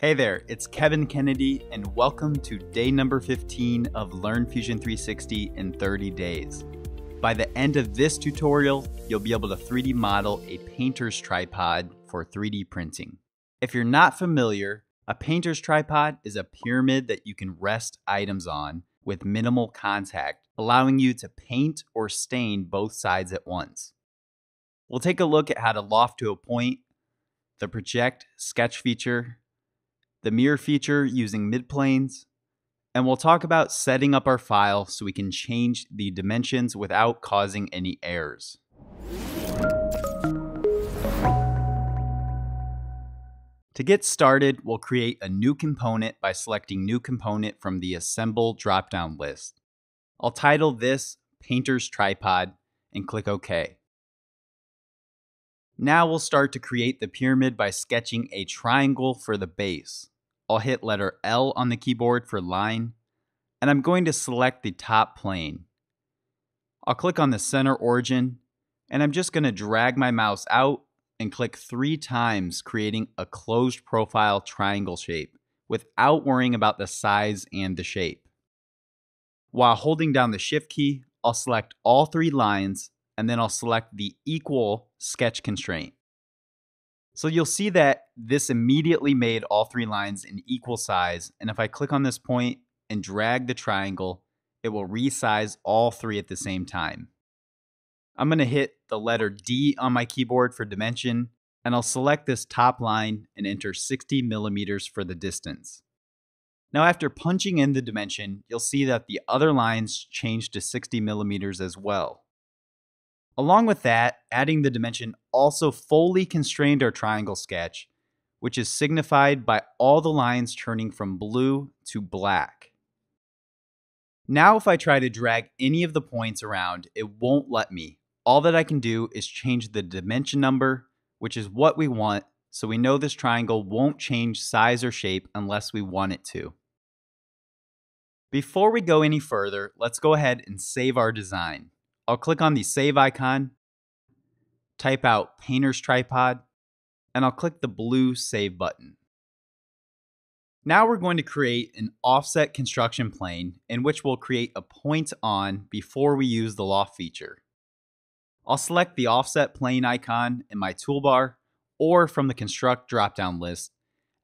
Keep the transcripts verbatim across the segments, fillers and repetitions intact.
Hey there, it's Kevin Kennedy and welcome to day number fifteen of Learn Fusion three sixty in thirty days. By the end of this tutorial, you'll be able to three D model a painter's tripod for three D printing. If you're not familiar, a painter's tripod is a pyramid that you can rest items on with minimal contact, allowing you to paint or stain both sides at once. We'll take a look at how to loft to a point, the project sketch feature, the mirror feature using midplanes, and we'll talk about setting up our file so we can change the dimensions without causing any errors. To get started, we'll create a new component by selecting New Component from the Assemble drop-down list. I'll title this Painter's Tripod and click OK. Now we'll start to create the pyramid by sketching a triangle for the base. I'll hit letter L on the keyboard for line, and I'm going to select the top plane. I'll click on the center origin, and I'm just going to drag my mouse out and click three times, creating a closed profile triangle shape without worrying about the size and the shape. While holding down the Shift key, I'll select all three lines, and then I'll select the equal sketch constraint. So you'll see that this immediately made all three lines an equal size, and if I click on this point and drag the triangle, it will resize all three at the same time. I'm going to hit the letter D on my keyboard for dimension, and I'll select this top line and enter sixty millimeters for the distance. Now after punching in the dimension, you'll see that the other lines change to sixty millimeters as well. Along with that, adding the dimension also fully constrained our triangle sketch, which is signified by all the lines turning from blue to black. Now if I try to drag any of the points around, it won't let me. All that I can do is change the dimension number, which is what we want, so we know this triangle won't change size or shape unless we want it to. Before we go any further, let's go ahead and save our design. I'll click on the save icon, type out Painter's Tripod, and I'll click the blue save button. Now we're going to create an offset construction plane in which we'll create a point on before we use the loft feature. I'll select the offset plane icon in my toolbar or from the construct drop-down list,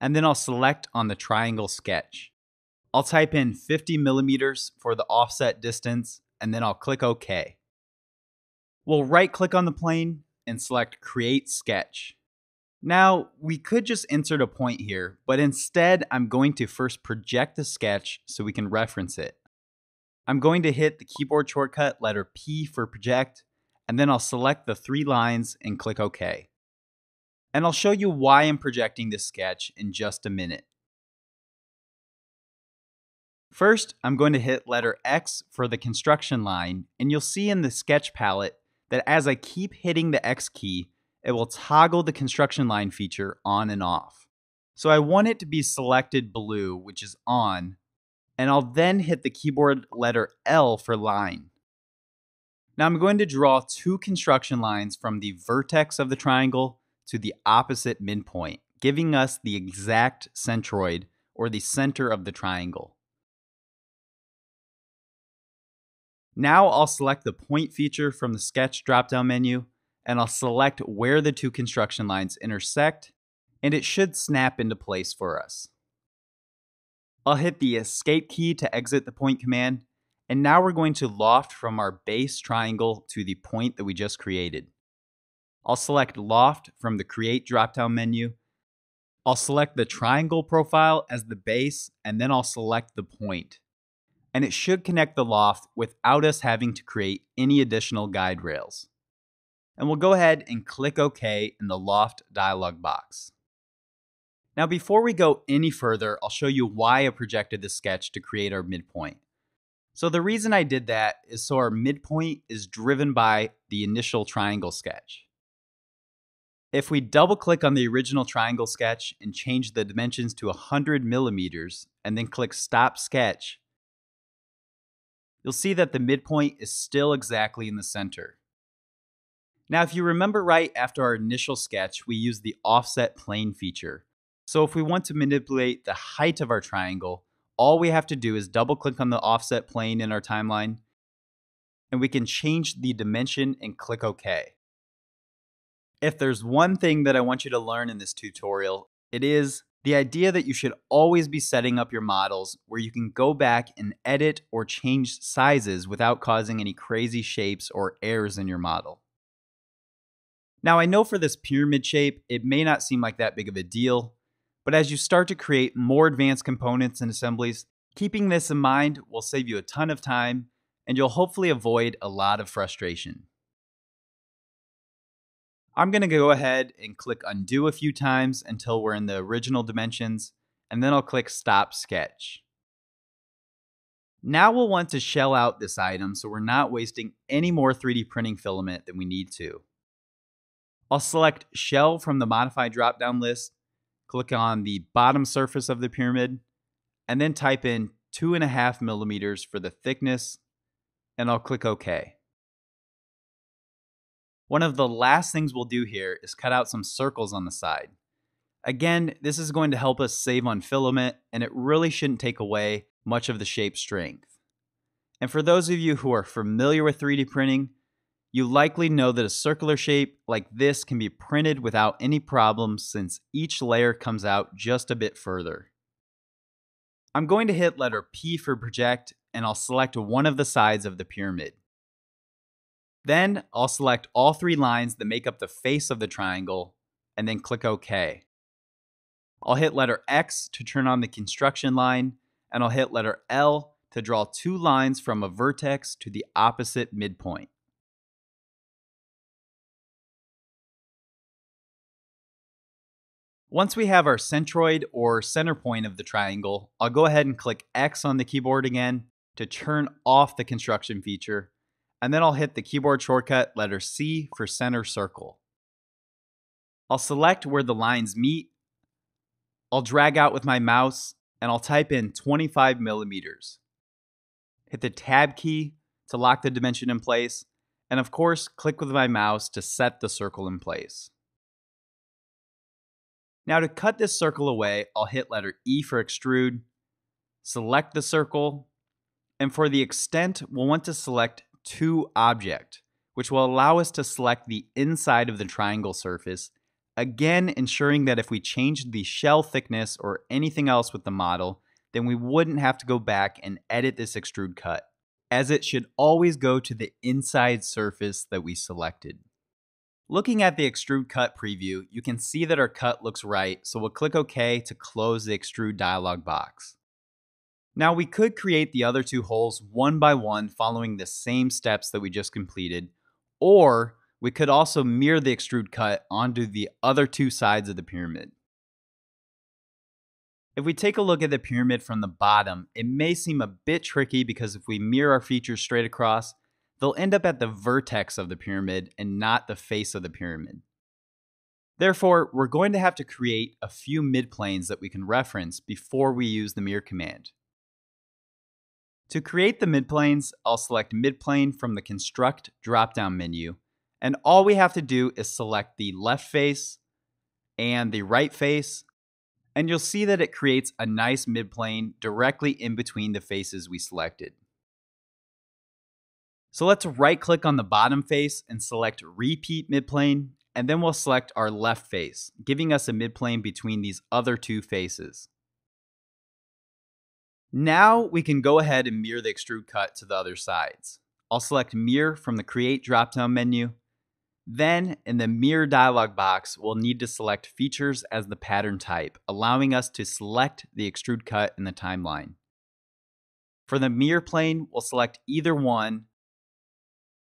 and then I'll select on the triangle sketch. I'll type in fifty millimeters for the offset distance, and then I'll click OK. We'll right-click on the plane and select Create Sketch. Now, we could just insert a point here, but instead I'm going to first project the sketch so we can reference it. I'm going to hit the keyboard shortcut letter P for project, and then I'll select the three lines and click OK. And I'll show you why I'm projecting this sketch in just a minute. First, I'm going to hit letter X for the construction line, and you'll see in the sketch palette that as I keep hitting the X key, it will toggle the construction line feature on and off. So I want it to be selected blue, which is on, and I'll then hit the keyboard letter L for line. Now I'm going to draw two construction lines from the vertex of the triangle to the opposite midpoint, giving us the exact centroid, or the center of the triangle. Now I'll select the point feature from the sketch drop-down menu, and I'll select where the two construction lines intersect, and it should snap into place for us. I'll hit the escape key to exit the point command, and now we're going to loft from our base triangle to the point that we just created. I'll select loft from the create drop-down menu. I'll select the triangle profile as the base, and then I'll select the point. And it should connect the loft without us having to create any additional guide rails. And we'll go ahead and click OK in the loft dialog box. Now before we go any further, I'll show you why I projected the sketch to create our midpoint. So the reason I did that is so our midpoint is driven by the initial triangle sketch. If we double click on the original triangle sketch and change the dimensions to one hundred millimeters and then click Stop Sketch, you'll see that the midpoint is still exactly in the center. Now, if you remember right, after our initial sketch, we used the offset plane feature, So if we want to manipulate the height of our triangle, all we have to do is double click on the offset plane in our timeline, and we can change the dimension and click OK. If there's one thing that I want you to learn in this tutorial, it is the idea that you should always be setting up your models where you can go back and edit or change sizes without causing any crazy shapes or errors in your model. Now, I know for this pyramid shape, it may not seem like that big of a deal, but as you start to create more advanced components and assemblies, keeping this in mind will save you a ton of time, and you'll hopefully avoid a lot of frustration. I'm going to go ahead and click undo a few times until we're in the original dimensions, and then I'll click stop sketch. Now we'll want to shell out this item so we're not wasting any more three D printing filament than we need to. I'll select shell from the modify drop-down list, click on the bottom surface of the pyramid, and then type in two and a half millimeters for the thickness, and I'll click OK. One of the last things we'll do here is cut out some circles on the side. Again, this is going to help us save on filament, and it really shouldn't take away much of the shape strength. And for those of you who are familiar with three D printing, you likely know that a circular shape like this can be printed without any problem since each layer comes out just a bit further. I'm going to hit letter P for project, and I'll select one of the sides of the pyramid. Then I'll select all three lines that make up the face of the triangle, and then click OK. I'll hit letter X to turn on the construction line, and I'll hit letter L to draw two lines from a vertex to the opposite midpoint. Once we have our centroid or center point of the triangle, I'll go ahead and click X on the keyboard again to turn off the construction feature, and then I'll hit the keyboard shortcut letter C for center circle. I'll select where the lines meet, I'll drag out with my mouse, and I'll type in twenty-five millimeters. Hit the tab key to lock the dimension in place, and of course click with my mouse to set the circle in place. Now to cut this circle away, I'll hit letter E for extrude, select the circle, and for the extent, we'll want to select to object, which will allow us to select the inside of the triangle surface, again ensuring that if we changed the shell thickness or anything else with the model, then we wouldn't have to go back and edit this extrude cut, as it should always go to the inside surface that we selected. Looking at the extrude cut preview, you can see that our cut looks right, so we'll click OK to close the extrude dialog box. Now we could create the other two holes one by one following the same steps that we just completed, or we could also mirror the extrude cut onto the other two sides of the pyramid. If we take a look at the pyramid from the bottom, it may seem a bit tricky because if we mirror our features straight across, they'll end up at the vertex of the pyramid and not the face of the pyramid. Therefore, we're going to have to create a few midplanes that we can reference before we use the mirror command. To create the midplanes, I'll select midplane from the Construct drop-down menu, and all we have to do is select the left face and the right face, and you'll see that it creates a nice midplane directly in between the faces we selected. So let's right-click on the bottom face and select Repeat Midplane, and then we'll select our left face, giving us a midplane between these other two faces. Now we can go ahead and mirror the extrude cut to the other sides. I'll select Mirror from the Create drop-down menu. Then, in the Mirror dialog box, we'll need to select Features as the pattern type, allowing us to select the extrude cut in the timeline. For the mirror plane, we'll select either one,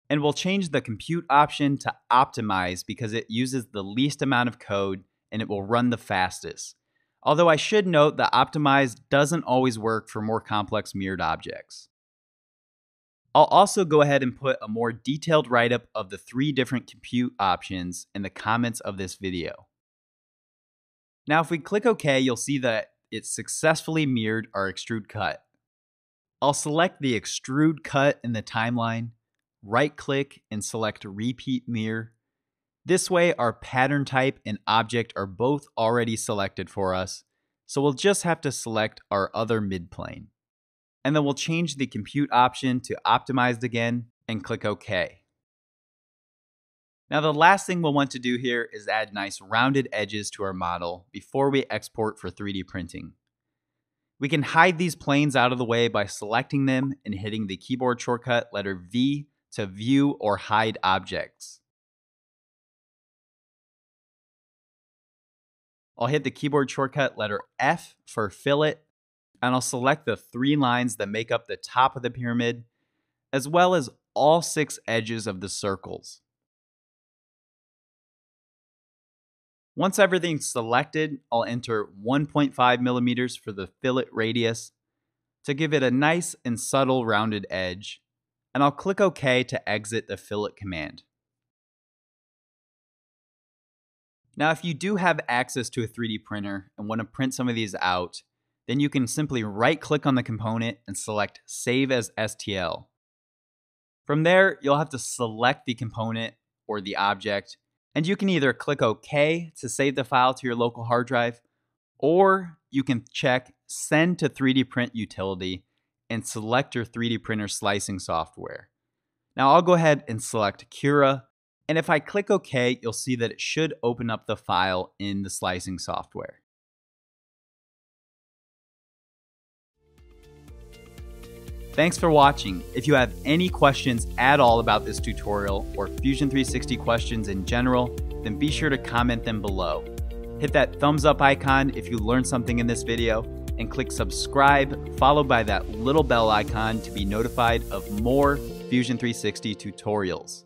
and we'll change the Compute option to Optimize because it uses the least amount of code and it will run the fastest. Although I should note that Optimize doesn't always work for more complex mirrored objects. I'll also go ahead and put a more detailed write-up of the three different compute options in the comments of this video. Now if we click OK, you'll see that it successfully mirrored our extrude cut. I'll select the extrude cut in the timeline, right-click and select Repeat Mirror, This way, our pattern type and object are both already selected for us, so we'll just have to select our other midplane. And then we'll change the compute option to optimized again and click OK. Now the last thing we'll want to do here is add nice rounded edges to our model before we export for three D printing. We can hide these planes out of the way by selecting them and hitting the keyboard shortcut letter V to view or hide objects. I'll hit the keyboard shortcut letter F for fillet, and I'll select the three lines that make up the top of the pyramid, as well as all six edges of the circles. Once everything's selected, I'll enter one point five millimeters for the fillet radius to give it a nice and subtle rounded edge, and I'll click OK to exit the fillet command. Now, if you do have access to a three D printer and want to print some of these out, then you can simply right-click on the component and select Save as S T L. From there, you'll have to select the component or the object, and you can either click OK to save the file to your local hard drive, or you can check Send to three D Print Utility and select your three D printer slicing software. Now, I'll go ahead and select Cura, and if I click OK, you'll see that it should open up the file in the slicing software. Thanks for watching. If you have any questions at all about this tutorial or Fusion three sixty questions in general, then be sure to comment them below. Hit that thumbs up icon if you learned something in this video, and click subscribe followed by that little bell icon to be notified of more Fusion three sixty tutorials.